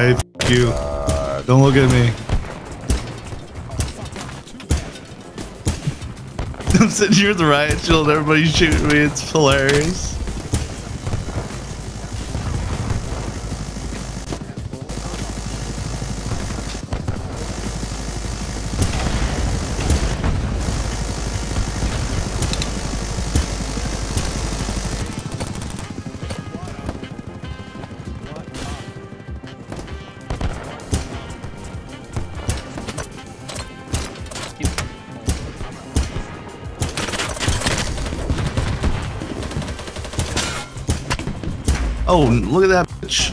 Hey, f*** you. Don't look at me. I'm sitting here with the riot shield, everybody's shooting me, it's hilarious. Oh, look at that bitch.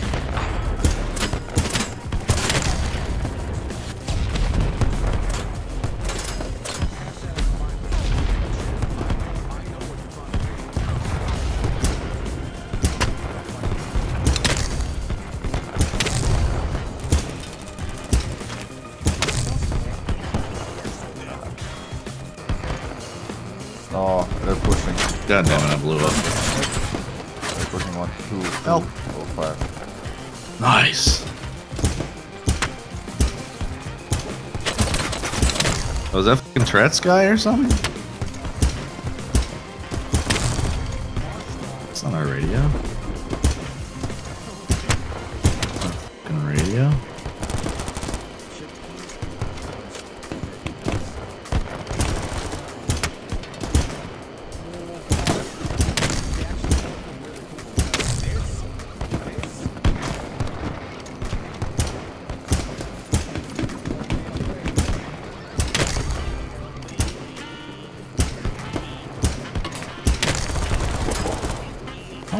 Oh, they're pushing. God damn it, I blew up. Pushing 1, 2, 3, help. 4, 5. Nice. Oh, is that fucking Tourette's guy or something? It's not our radio. Fucking radio.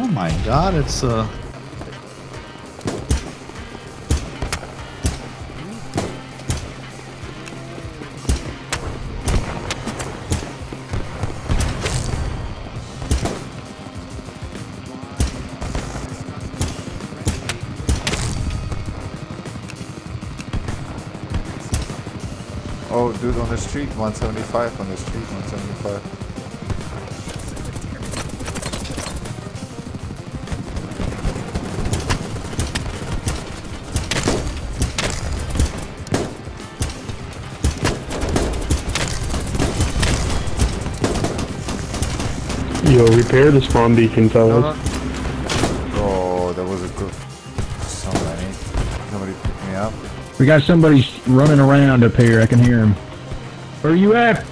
Oh my god, it's oh dude, on the street, 175, on the street, 175. Yo, repair the spawn beacon, fellas. No, no. Oh, that was a good. Somebody picked me up. We got somebody running around up here. I can hear him. Where are you at?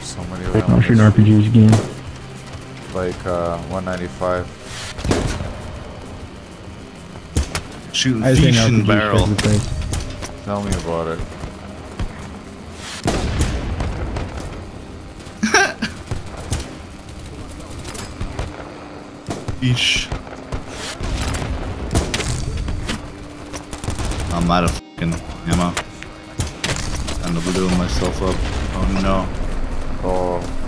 Somebody around. I'm shooting RPGs again. Like 195. Shooting fish and barrel. Tell me about it. I'm out of fucking ammo. I'm gonna blow myself up. Oh no. Oh.